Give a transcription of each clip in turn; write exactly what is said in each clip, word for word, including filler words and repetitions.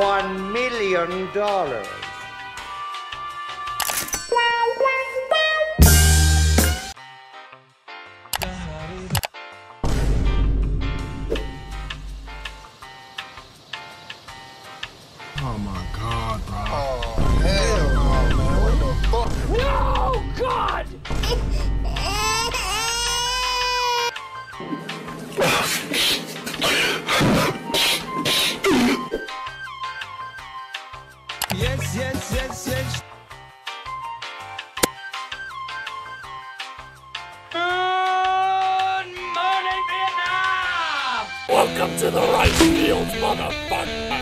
one million dollars. Oh my God, bro. Oh, hell no, man. What the fuck? No, God! Yes, yes, yes, yes. Good morning, Vietnam! Welcome to the rice fields, motherfucker!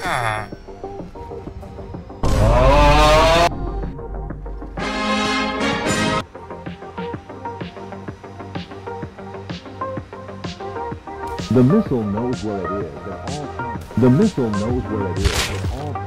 Ah. The missile knows where it is at all times. The missile knows where it is at all times.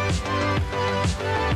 We'll be right back.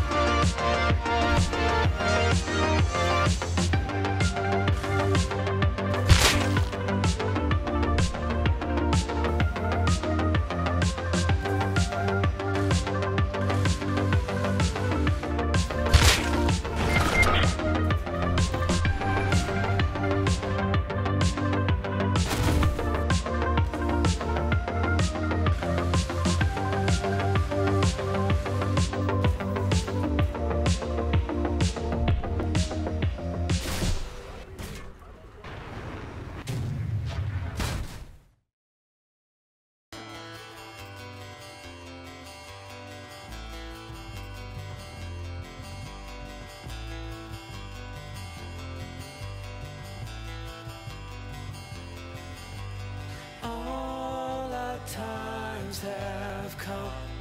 have come.